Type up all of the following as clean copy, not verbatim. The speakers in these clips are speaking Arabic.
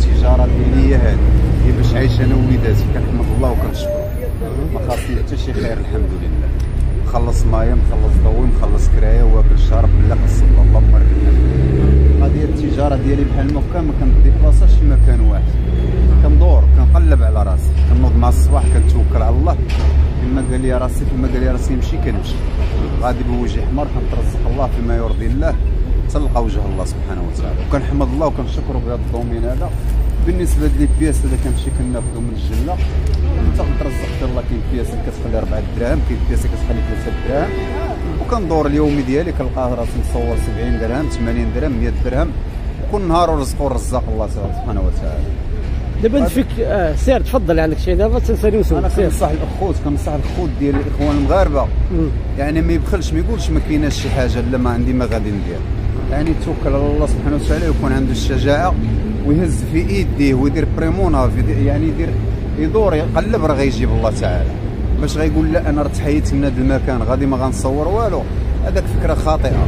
التجاره ديالي هي هذه هي باش عايش انا ووليداتي، كنحمد الله وكنشكرو، ما خاصني حتى شي خير الحمد لله. مخلص مايا، مخلص ضوي، مخلص كرايه، واكل شارب بالله صلى الله عليه وسلم. قضيه التجاره ديالي بحال ما كان ما كنديبلاصاش في مكان واحد، كندور كنقلب على راسي، كنوض مع الصباح كنتوكل على الله. كما قال لي راسي نمشي كنمشي، غادي بوجه حمر كنترزق الله فيما يرضي الله، تلقى وجه الله سبحانه وتعالى. وكنحمد الله وكنشكرو بهذا الضمين هذا. بالنسبه لي بياس هذا كنمشي كناخذو من الجنه، انت كترزق الله، كاين بياس اللي كتخلي 4 دراهم، كاين بياس اللي كتخلي 3 دراهم، وكندور اليومي ديالي كنلقى راسي مصور 70 درهم، 80 درهم، 100 درهم، وكل نهار ورزقو رزاق الله سبحانه وتعالى. دابا انت فيك سير تفضل عندك شي دابا تنساليو سير. انا كنصح الاخوت ديال الاخوان المغاربه، يعني ما يبخلش، ما يقولش ما كايناش شي حاجه، لا ما عندي ما غادي ندير، يعني توكل على الله سبحانه وتعالى، ويكون عنده الشجاعه ويهز في ايديه ويدير بريمونا، يعني يدير يدور يقلب راه غيجيب الله تعالى. باش غيقول لا انا تحيت من هذا المكان غادي ما غنصور والو، هذاك فكره خاطئه،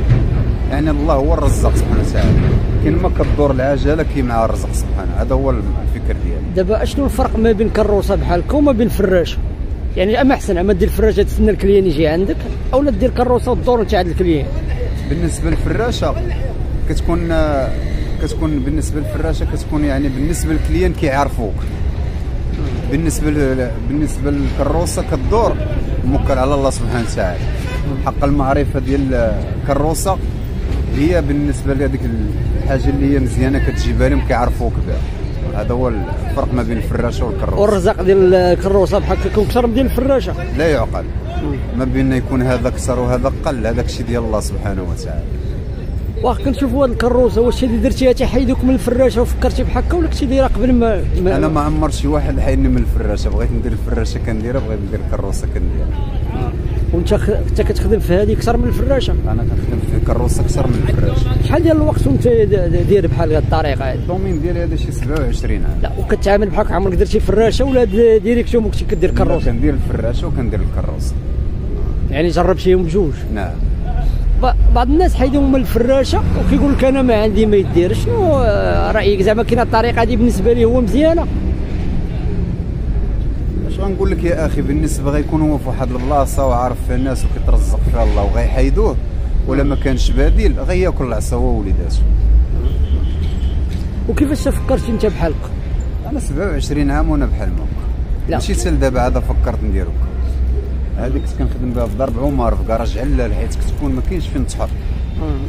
يعني الله هو الرزاق سبحانه وتعالى، كاين ما كدور العجله كي مع الرزق سبحانه، هذا هو الفكر ديالي. دابا شنو الفرق ما بين كروسه بحالك وما بين فراش؟ يعني اما احسن عما دير الفراشه تسنى الكليان يجي عندك، اولا دير كروسه وتدور انت عند الكليان. بالنسبه للفراشه كتكون بالنسبه للفراشه كتكون يعني بالنسبه للكليان كيعرفوك، بالنسبه للكروسه كدور موكل على الله سبحانه وتعالى. حق المعرفه ديال الكروسه هي بالنسبه لهذيك الحاجه اللي هي مزيانه كتجيبها لهم كيعرفوك بها، هذا هو الفرق ما بين الفراشه والكروسه. والرزق ديال الكروسه بحال هكا يكون اكثر من ديال الفراشه، لا يعقل ما بين يكون هذا اكثر وهذا قل، هذاك الشيء ديال الله سبحانه وتعالى. واه كنشوفوا هذه الكروسه، واش اللي درتيها تحيدوك من الفراشه وفكرتي بحال هكا، ولا كنتي دايره قبل ما انا ما عمر شي واحد حيدني من الفراشه، بغيت ندير الفراشه كنديرها، بغيت ندير الكروسه كنديرها. وانت كتخدم في هذه اكثر من الفراشه؟ انا كنخدم في الكروسه اكثر من الفراشه. شحال ديال الوقت وانت داير بحال هذه الطريقه هذه؟ الدومين ديالي هذا شي 27 عام. لا وكتعامل بحال هكا، عمرك درتي فراشه ولا ديريكتوم كنتي كدير كروسه؟ كندير الفراشه وكندير الكروسه. يعني جربتيهم بجوج؟ نعم. بعض الناس حيدهم من الفراشه وكيقول لك انا ما عندي ما يدير، شنو رايك؟ زعما كاينه الطريقه هذه بالنسبه ليه هو مزيانه؟ غنقول لك يا اخي، بالنسبه غيكون هو في واحد البلاصه وعارف فيها الناس وكيترزق فيها الله وغيحيدوه، ولا ما كانش بديل غياكل العصا هو ووليداتو. وكيفاش فكرتي انت بحالك؟ انا 27 عام وانا بحال هكا، ماشي حتى لدابا عاد فكرت ندير هكا. هذيك كنت كنخدم بها في درب عمر في كراج علال، حيت كتكون ما كاينش فين تحط،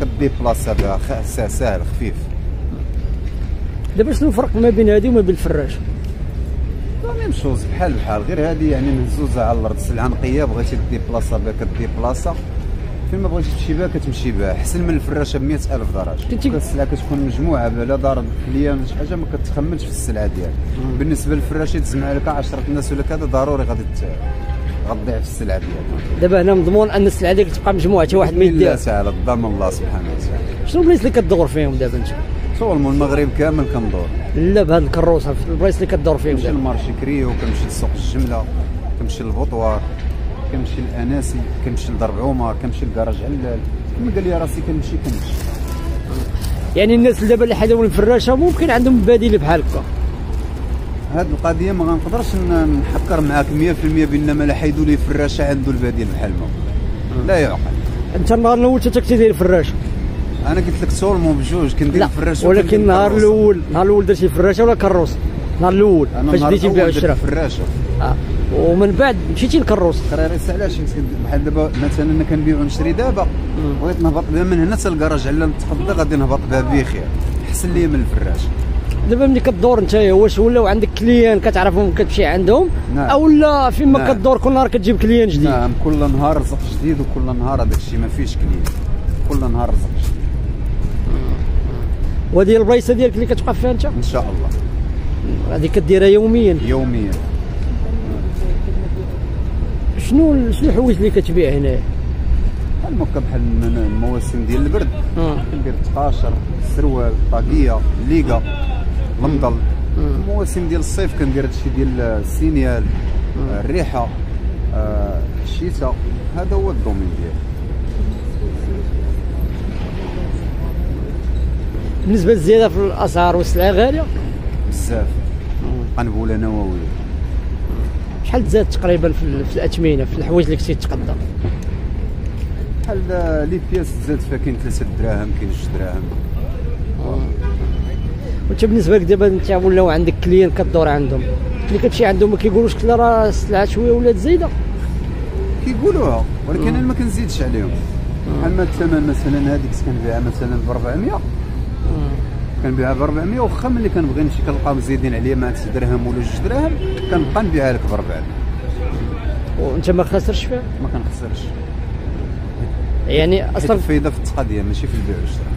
كدي بلاصه بها ساهل خفيف. دابا شنو الفرق ما بين هذه وما بين الفراشه؟ ميم شوز بحال غير هذه يعني مهزوزه على الارض، سلعه نقيه، بغيتي دير بلاصه بها كدير بلاصه، فين ما بغيتي تمشي بها كتمشي بها، احسن من الفراشه ب 100000 درجه. السلعه كتكون مجموعه بلا ضرر ليا شي حاجه، ما كتخممش في السلعه ديالك. بالنسبه للفراشه تجمع لك 10 الناس ولا كذا، ضروري غادي غتضيع في السلعه ديالك. دابا هنا مضمون ان السلعه ديالك تبقى مجموعه حتى واحد ما يدير. الله تعالى ضامن الله سبحانه وتعالى. شنو البلايص اللي كتدور فيهم دابا انت؟ صوم المغرب كامل كندور. لا بهاد الكروسه في البلايص اللي كدور فيهم. كنمشي لمارشي كريو، كنمشي لسوق الجمله، كنمشي للبطوار، كنمشي للاناسي، كنمشي لدرب عمر، كنمشي لكراج علال، كما قال لي راسي كنمشي يعني الناس اللي دابا اللي حداهم الفراشه ممكن عندهم بديل بحال هكا. هاد القضيه ما غنقدرش نحكر معاك 100% بان ما حيدوا لي فراشه عنده البديل بحال ما لا يعقل. انت النهار الاول حتى كنتي داير الفراشه؟ انا قلت لك سولمو بجوج كندير الفراشه، ولكن النهار الاول درتي فراشه ولا كروسه؟ النهار الاول فاش بديتي تبيع وتشرا فراشه ومن بعد مشيتي للكروسه. خريريس علاش بحال دابا مثلا انا كنبيع ونشري، دابا بغيت نهبط بها من هنا حتى لكراج علال نتقضى، غادي نهبط بها بخير، احسن لي من الفراشه. دابا ملي كدور انت واش ولاو عندك كليان كتعرفهم كتمشي عندهم، اولا فين ما كدور كل نهار كتجيب كليان جديد؟ نعم، كل نهار رزق جديد، وكل نهار هذاك الشيء ما فيهش كليان، كل نهار رزق جديد. وهذه البلايصه ديالك اللي كتبقى فيها انت؟ ان شاء الله. هذه كديرها يوميا؟ يوميا. شنو الحوايج اللي كتبيع هنايا؟ المكه بحال المواسم ديال البرد، كندير التقاشر، السروال، الطاقيه، الليقه، المنضل. المواسم ديال الصيف كندير هادشي ديال السينيال، الريحه، الشتاء، هذا هو الدومين ديالي. بالنسبه للزياده في الاسعار والسلعه غاليه بزاف. غنقول انا وياك شحال زاد تقريبا في الاثمنه في الحوايج اللي كنتي تتقدى؟ بحال لي بياس زاد فيها كاين 3 دراهم كاين 2 دراهم. وانت بالنسبه لك دابا انت ولاو عندك كليان كدور عندهم اللي كتمشي عندهم ما كيقولوش كلا راه السلعه شويه ولات زايده؟ كيقولوها ولكن انا ما كنزيدش عليهم. اما الثمن مثلا هذيك كنبيعها مثلا ب 400 كنبيعها ب 400 واخا ملي كنبغي نمشي كنلقاهم زايدين عليا مع 9 دراهم ولا 2 دراهم كنبقى نبيعها لك ب 400 وانت ما خاسرش فيها؟ ما كنخسرش يعني اصلا الفايده في التقاضيه ماشي في البيع والشراء.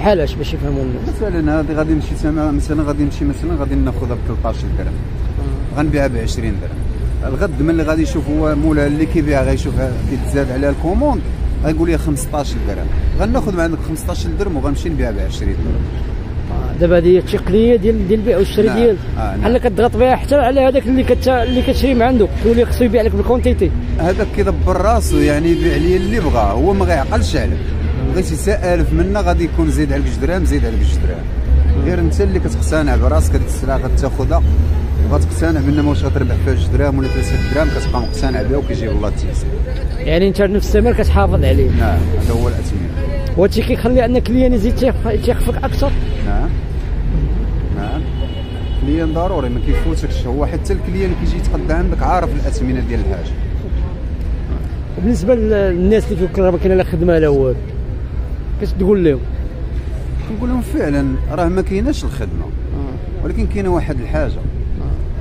بحال اش باش يفهموا الناس؟ مثلا هذه غادي نمشي تما مثلا غادي نمشي مثلا غادي ناخذها ب 13 درهم غنبيعها ب 20 درهم. الغد ملي غادي يشوف هو مولاها اللي كيبيعها غيشوفها كيتزاد عليها الكوموند غيقول لي 15 درهم غناخذ من عندك 15 درهم وغنمشي نبيعها ب 20 درهم. دابا هذه التقنيه ديال البيع والشراء ديال بحال كتضغط بها حتى على هذاك اللي كتشري من عنده كيولي خصو يبيع لك بالكونتيتي. هذاك كيدبر راسو يعني يبيع لي اللي بغا هو ما غيعقلش عليه. بغيتي 1000 منا غادي يكون زايد عليك 2 درهم زايد عليك 2 درهم. غير انت اللي كتقتنع براسك هذيك السلعه غتاخذها وغتقتنع بان واش غتربح فيها 2 درهم ولا 3 درهم كتبقى مقتنع بها وكيجيب الله التيسير. يعني انت نفس الثمن كتحافظ عليه. نعم هذا هو الاثمنه. وهادشي كيخلي ان الكليان يزيد تيخفق اكثر. نعم نعم الكليان ضروري ما كيفوتكش هو حتى الكليان كيجي يتقدى عندك عارف الاثمنه ديال الحاجه. بالنسبه للناس اللي كيفكر ما كاين لا خدمه لا والو كاش تقول لهم؟ كنقول لهم فعلا راه ما كايناش الخدمه ولكن كاينه واحد الحاجه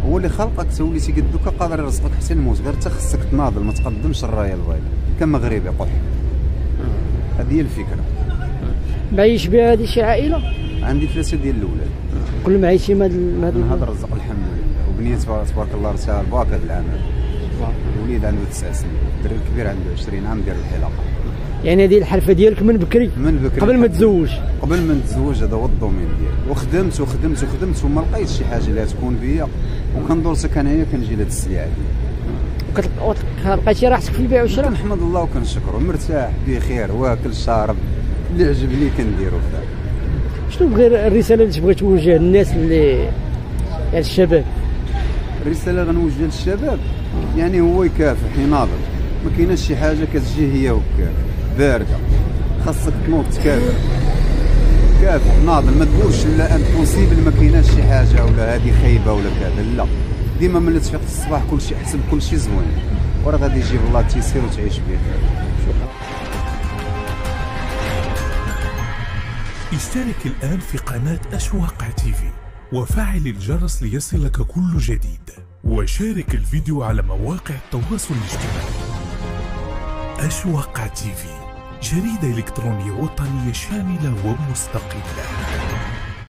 هو اللي خلقك توليتي قد دوكا قادر يرزقك حتى الموت غير تا خصك تناضل ما تقدمش الرايه البيضاء كمغربي قح. هذه هي الفكره. معيش بها هذه شي عائله؟ عندي 3 ديال الاولاد كل معيشي من هذا الرزق الحمد لله وبنيت تبارك الله رتاها الباك هذا العام. الوليد عنده 9 سنين الدري الكبير عنده 20 عام ديال الحلاقه. يعني هذه الحرفه ديالك من بكري؟ من بكري قبل ما تزوج. قبل ما نتزوج هذا هو الدومين ديالي وخدمت وخدمت وخدمت وما لقيتش شي حاجه اللي تكون بيا وكندور حتى كنعيا كنجي لهاد السلعه ديالي وكتلقى راحتك في البيع والشراء. كنحمد الله وكنشكرو مرتاح بخير واكل شارب اللي عجبني كنديرو. شنو بغير الرساله اللي تبغي توجه للناس اللي يعني الشباب؟ الرساله غنوجه للشباب يعني هو يكافح يناضل ما كايناش شي حاجه كتجي هي وكاف بارده خاصك تنوض تكافح كافح ناضل ما تقولش لا امبوسيبل ما كايناش شي حاجه ولا هذه خايبه ولا كذا لا ديما ملي تفيق في الصباح كلشي احسن كلشي زوين وراه غادي يجيب الله التيسير وتعيش بيه. شكرا. اشترك الان في قناه أشواقع تيفي وفعل الجرس ليصلك كل جديد وشارك الفيديو على مواقع التواصل الاجتماعي. أشواقع تيفي جريدة إلكترونية وطنية شاملة ومستقلة.